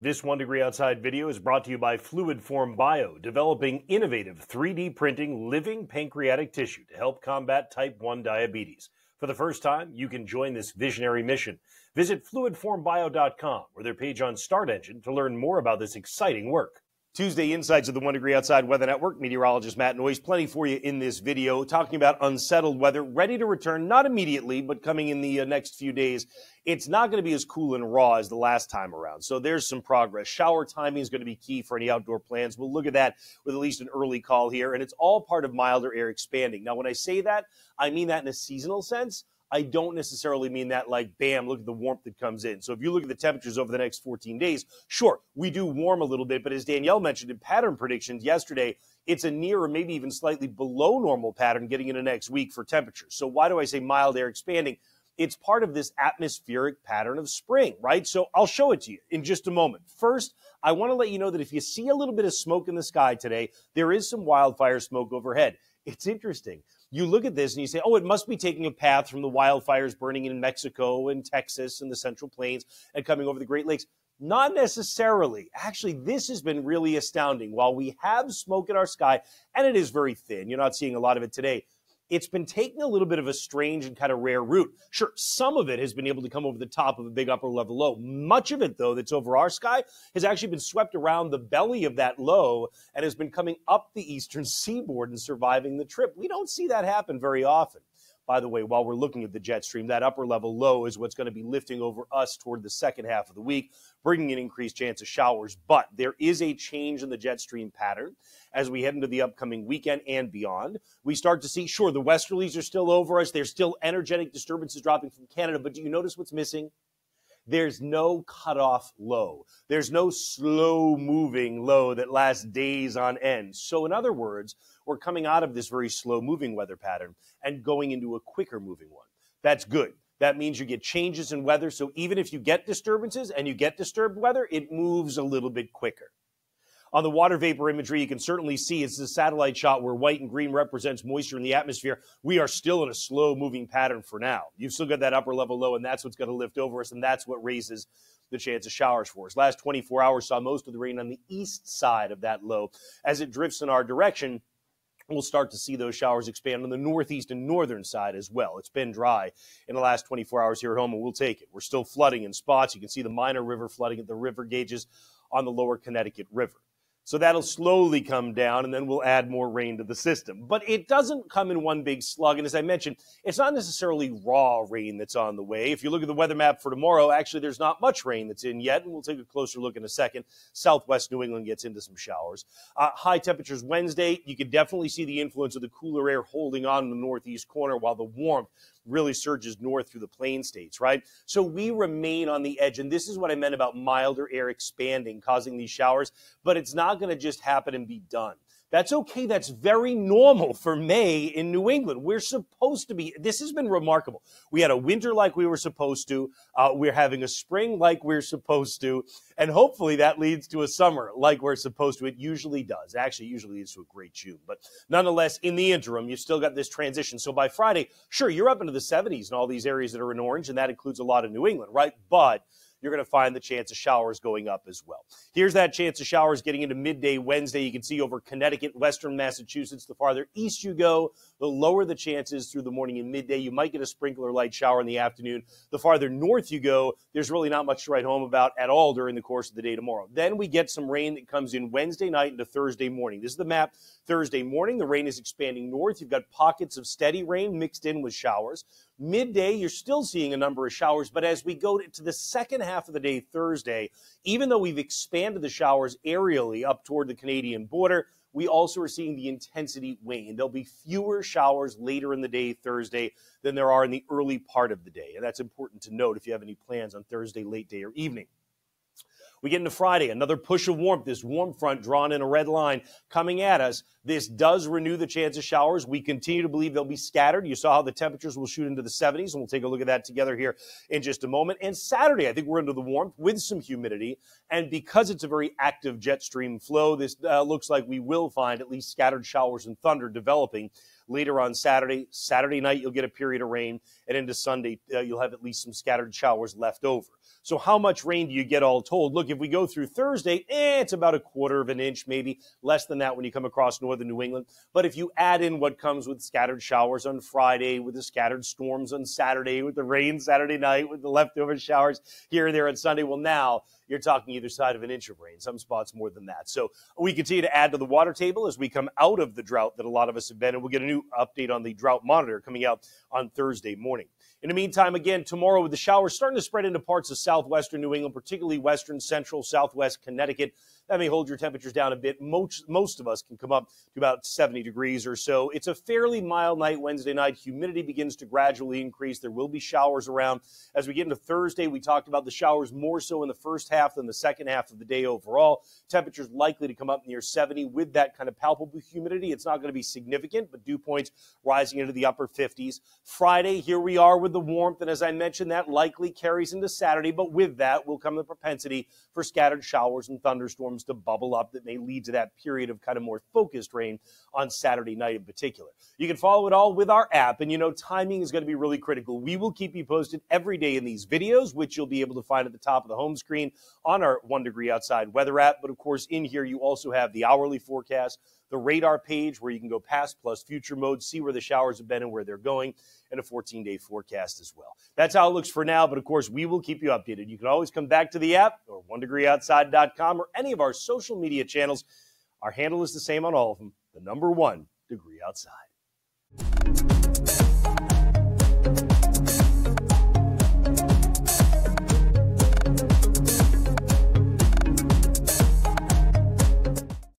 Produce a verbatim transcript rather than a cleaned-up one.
This One Degree Outside video is brought to you by FluidForm Bio, developing innovative three D printing living pancreatic tissue to help combat type one diabetes. For the first time, you can join this visionary mission. Visit fluid form bio dot com or their page on Start Engine to learn more about this exciting work. Tuesday Insights of the One Degree Outside Weather Network. Meteorologist Matt Noyes, plenty for you in this video, talking about unsettled weather, ready to return, not immediately, but coming in the uh, next few days. It's not going to be as cool and raw as the last time around, so there's some progress. Shower timing is going to be key for any outdoor plans. We'll look at that with at least an early call here, and it's all part of milder air expanding. Now, when I say that, I mean that in a seasonal sense. I don't necessarily mean that like, bam, look at the warmth that comes in. So if you look at the temperatures over the next fourteen days, sure, we do warm a little bit. But as Danielle mentioned in pattern predictions yesterday, it's a near or maybe even slightly below normal pattern getting into next week for temperatures. So why do I say mild air expanding? It's part of this atmospheric pattern of spring, right? So I'll show it to you in just a moment. First, I want to let you know that if you see a little bit of smoke in the sky today, there is some wildfire smoke overhead. It's interesting. You look at this and you say, oh, it must be taking a path from the wildfires burning in Mexico and Texas and the Central Plains and coming over the Great Lakes. Not necessarily. Actually, this has been really astounding. While we have smoke in our sky, and it is very thin, you're not seeing a lot of it today, it's been taking a little bit of a strange and kind of rare route. Sure, some of it has been able to come over the top of a big upper level low. Much of it, though, that's over our sky has actually been swept around the belly of that low and has been coming up the eastern seaboard and surviving the trip. We don't see that happen very often. By the way, while we're looking at the jet stream, that upper level low is what's going to be lifting over us toward the second half of the week, bringing an increased chance of showers. But there is a change in the jet stream pattern as we head into the upcoming weekend and beyond. We start to see, sure, the westerlies are still over us. There's still energetic disturbances dropping from Canada. But do you notice what's missing? There's no cutoff low. There's no slow-moving low that lasts days on end. So in other words, we're coming out of this very slow-moving weather pattern and going into a quicker-moving one. That's good. That means you get changes in weather. So even if you get disturbances and you get disturbed weather, it moves a little bit quicker. On the water vapor imagery, you can certainly see it's the satellite shot where white and green represents moisture in the atmosphere. We are still in a slow-moving pattern for now. You've still got that upper-level low, and that's what's going to lift over us, and that's what raises the chance of showers for us. Last twenty-four hours saw most of the rain on the east side of that low. As it drifts in our direction, we'll start to see those showers expand on the northeast and northern side as well. It's been dry in the last twenty-four hours here at home, and we'll take it. We're still flooding in spots. You can see the minor river flooding at the river gauges on the lower Connecticut River. So that'll slowly come down, and then we'll add more rain to the system. But it doesn't come in one big slug. And as I mentioned, it's not necessarily raw rain that's on the way. If you look at the weather map for tomorrow, actually, there's not much rain that's in yet. And we'll take a closer look in a second. Southwest New England gets into some showers. Uh, high temperatures Wednesday. You can definitely see the influence of the cooler air holding on in the northeast corner while the warmth really surges north through the plain states, right? So we remain on the edge. And this is what I meant about milder air expanding, causing these showers. But it's not going to just happen and be done. That's okay. That's very normal for May in New England. We're supposed to be, this has been remarkable. We had a winter like we were supposed to. Uh, we're having a spring like we're supposed to. And hopefully that leads to a summer like we're supposed to. It usually does. Actually, it usually leads to a great June. But nonetheless, in the interim, you've still got this transition. So by Friday, sure, you're up into the seventies in all these areas that are in orange, and that includes a lot of New England, right? But you're going to find the chance of showers going up as well. Here's that chance of showers getting into midday Wednesday. You can see over Connecticut, western Massachusetts, the farther east you go, the lower the chances through the morning and midday. You might get a sprinkle or light shower in the afternoon. The farther north you go, there's really not much to write home about at all during the course of the day tomorrow. Then we get some rain that comes in Wednesday night into Thursday morning. This is the map Thursday morning. The rain is expanding north. You've got pockets of steady rain mixed in with showers. Midday, you're still seeing a number of showers, but as we go to the second half of the day Thursday, even though we've expanded the showers aerially up toward the Canadian border, we also are seeing the intensity wane. There'll be fewer showers later in the day Thursday than there are in the early part of the day, and that's important to note if you have any plans on Thursday late day or evening. We get into Friday, another push of warmth, this warm front drawn in a red line coming at us. This does renew the chance of showers. We continue to believe they'll be scattered. You saw how the temperatures will shoot into the seventies, and we'll take a look at that together here in just a moment. And Saturday, I think we're under the warmth with some humidity. And because it's a very active jet stream flow, this uh, looks like we will find at least scattered showers and thunder developing Later on Saturday, Saturday night, you'll get a period of rain, and into Sunday, uh, you'll have at least some scattered showers left over. So how much rain do you get all told? Look, if we go through Thursday, eh, it's about a quarter of an inch, maybe less than that when you come across northern New England. But if you add in what comes with scattered showers on Friday, with the scattered storms on Saturday, with the rain Saturday night, with the leftover showers here and there on Sunday, well, now you're talking either side of an inch of rain, some spots more than that. So we continue to add to the water table as we come out of the drought that a lot of us have been in. We'll get a new update on the drought monitor coming out on Thursday morning. In the meantime, again, tomorrow with the showers starting to spread into parts of southwestern New England, particularly western, central, southwest Connecticut. That may hold your temperatures down a bit. Most, most of us can come up to about seventy degrees or so. It's a fairly mild night Wednesday night. Humidity begins to gradually increase. There will be showers around. As we get into Thursday, we talked about the showers more so in the first half than the second half of the day overall. Temperatures likely to come up near seventy with that kind of palpable humidity. It's not going to be significant, but dew points rising into the upper fifties. Friday, here we are with the warmth, and as I mentioned, that likely carries into Saturday, but with that will come the propensity for scattered showers and thunderstorms to bubble up that may lead to that period of kind of more focused rain on Saturday night in particular. You can follow it all with our app, and you know timing is going to be really critical. We will keep you posted every day in these videos, which you'll be able to find at the top of the home screen on our One Degree Outside Weather app, but of course in here you also have the hourly forecast, the radar page where you can go past plus future mode, see where the showers have been and where they're going, and a fourteen-day forecast as well. That's how it looks for now, but of course, we will keep you updated. You can always come back to the app or one degree outside dot com or any of our social media channels. Our handle is the same on all of them, the number one degree outside.